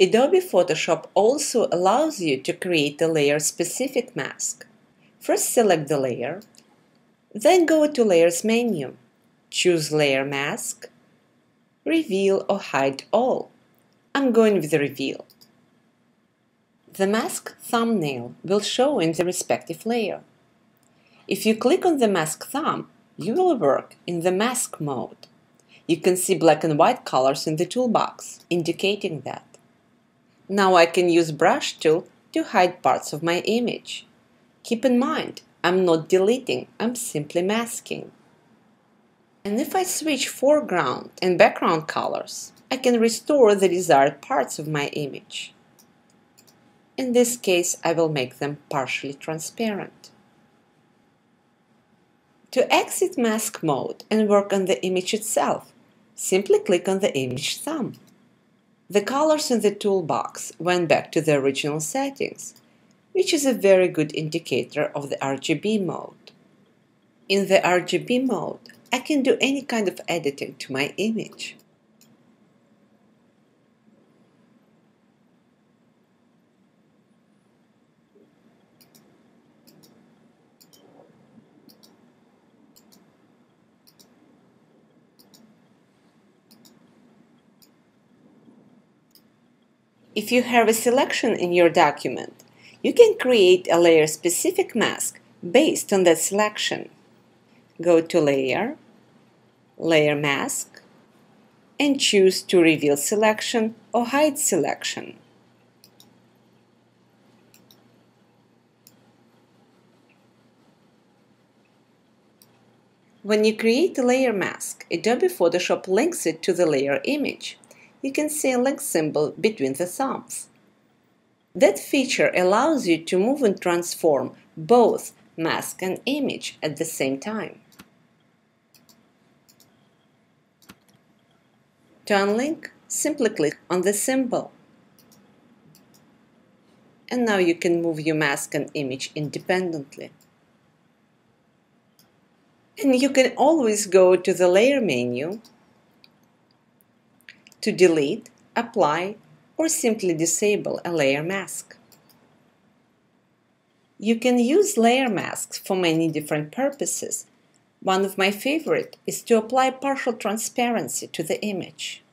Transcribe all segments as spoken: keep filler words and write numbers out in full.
Adobe Photoshop also allows you to create a layer-specific mask. First select the layer, then go to Layers menu, choose Layer Mask, Reveal or Hide All. I'm going with Reveal. The mask thumbnail will show in the respective layer. If you click on the mask thumb, you will work in the mask mode. You can see black and white colors in the toolbox, indicating that. Now I can use brush tool to hide parts of my image. Keep in mind, I'm not deleting, I'm simply masking. And if I switch foreground and background colors, I can restore the desired parts of my image. In this case, I will make them partially transparent. To exit mask mode and work on the image itself, simply click on the image thumb. The colors in the toolbox went back to the original settings, which is a very good indicator of the R G B mode. In the R G B mode, I can do any kind of editing to my image. If you have a selection in your document, you can create a layer-specific mask based on that selection. Go to Layer, Layer Mask, and choose to Reveal Selection or Hide Selection. When you create a layer mask, Adobe Photoshop links it to the layer image. You can see a link symbol between the thumbs. That feature allows you to move and transform both mask and image at the same time. To unlink, simply click on the symbol. And now you can move your mask and image independently. And you can always go to the Layer menu to delete, apply, or simply disable a layer mask. You can use layer masks for many different purposes. One of my favorite is to apply partial transparency to the image.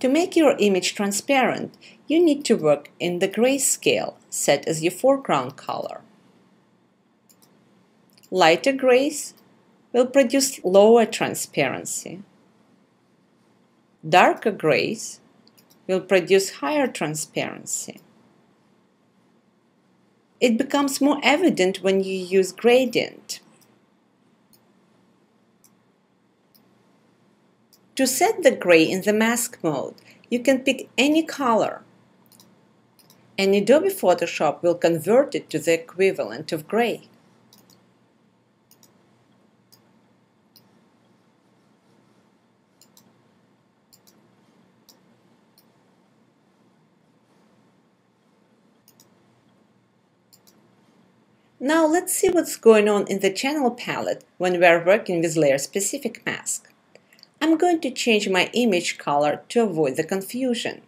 To make your image transparent, you need to work in the grayscale set as your foreground color. Lighter grays will produce lower transparency. Darker grays will produce higher transparency. It becomes more evident when you use gradient. To set the gray in the mask mode, you can pick any color, and Adobe Photoshop will convert it to the equivalent of gray. Now let's see what's going on in the channel palette when we are working with layer-specific mask. I'm going to change my image color to avoid the confusion.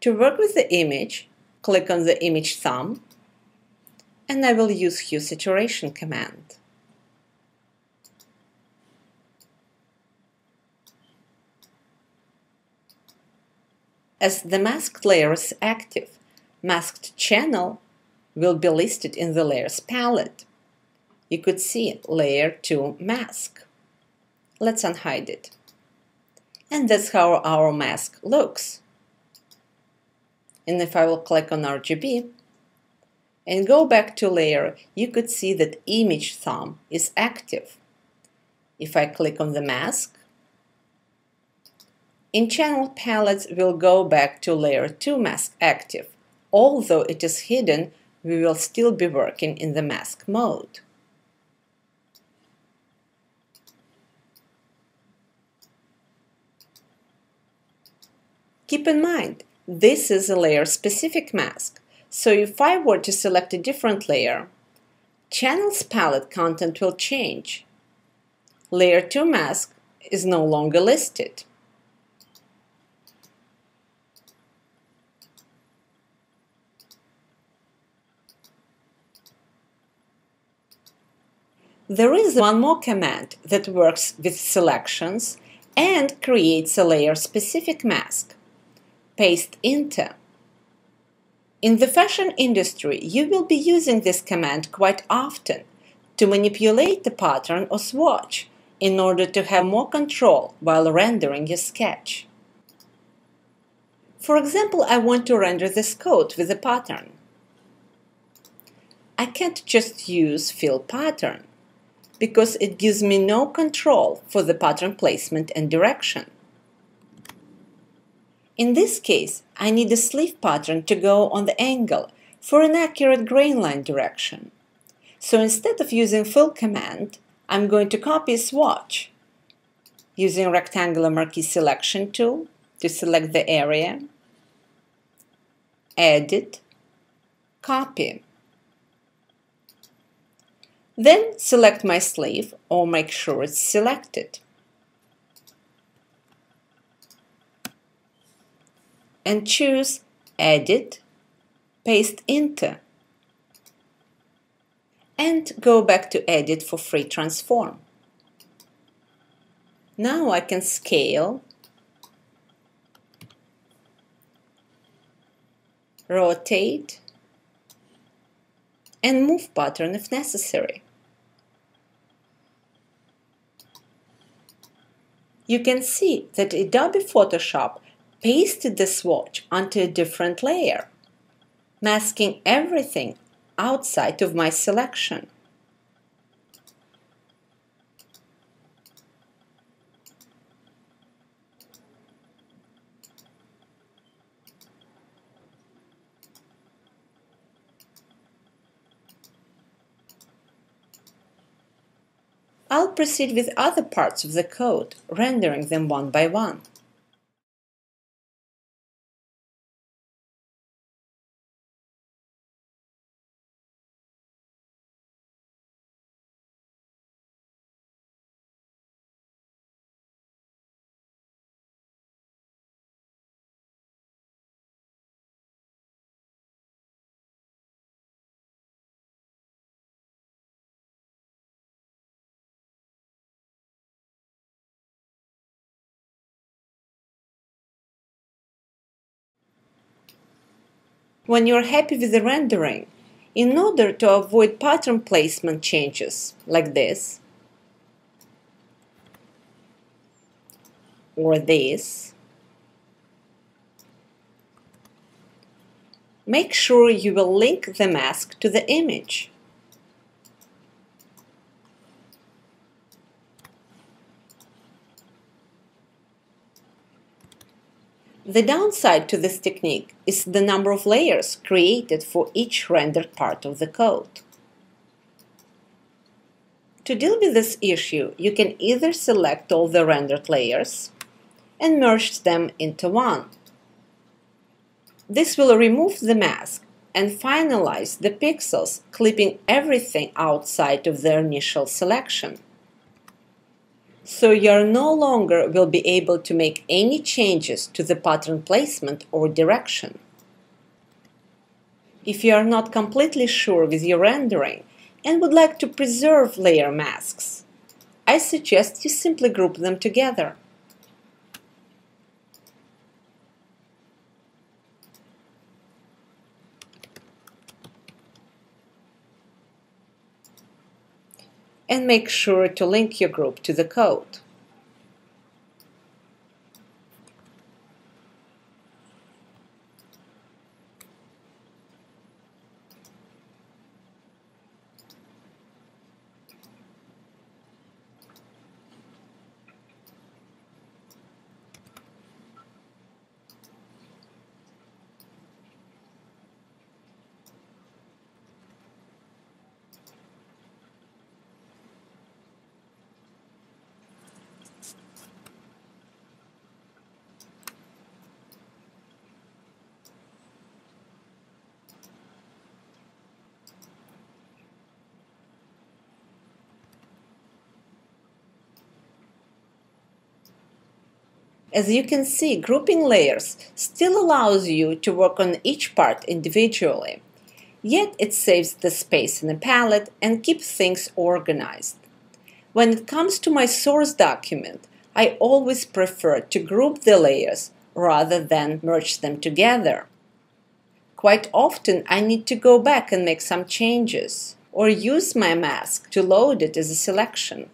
To work with the image, click on the image thumb, and I will use Hue Saturation command. As the masked layer is active, masked channel will be listed in the layers palette. You could see Layer two Mask. Let's unhide it. And that's how our mask looks. And if I will click on R G B and go back to layer, you could see that image thumb is active. If I click on the mask, in channel palettes we'll go back to layer two mask active. Although it is hidden, we will still be working in the mask mode. Keep in mind, This is a layer-specific mask, so if I were to select a different layer, Channel's palette content will change. Layer two mask is no longer listed. There is one more command that works with selections and creates a layer-specific mask. Paste into. In the fashion industry, you will be using this command quite often to manipulate the pattern or swatch in order to have more control while rendering your sketch. For example, I want to render this coat with a pattern. I can't just use Fill Pattern, because it gives me no control for the pattern placement and direction. In this case, I need a sleeve pattern to go on the angle for an accurate grain line direction. So instead of using Fill command, I'm going to copy a swatch using Rectangular Marquee Selection tool to select the area, Edit, Copy. Then select my sleeve or make sure it's selected. And choose Edit, Paste Into. And go back to Edit for Free Transform. Now I can scale, rotate, and move pattern if necessary. You can see that Adobe Photoshop pasted the swatch onto a different layer, masking everything outside of my selection. I'll proceed with other parts of the code, rendering them one by one. When you are happy with the rendering, in order to avoid pattern placement changes like this or this, make sure you will link the mask to the image. The downside to this technique is the number of layers created for each rendered part of the code. To deal with this issue, you can either select all the rendered layers and merge them into one. This will remove the mask and finalize the pixels, clipping everything outside of their initial selection. So you no longer will be able to make any changes to the pattern placement or direction. If you are not completely sure with your rendering and would like to preserve layer masks, I suggest you simply group them together. And make sure to link your group to the code. As you can see, grouping layers still allows you to work on each part individually, yet it saves the space in a palette and keeps things organized. When it comes to my source document, I always prefer to group the layers rather than merge them together. Quite often I need to go back and make some changes or use my mask to load it as a selection.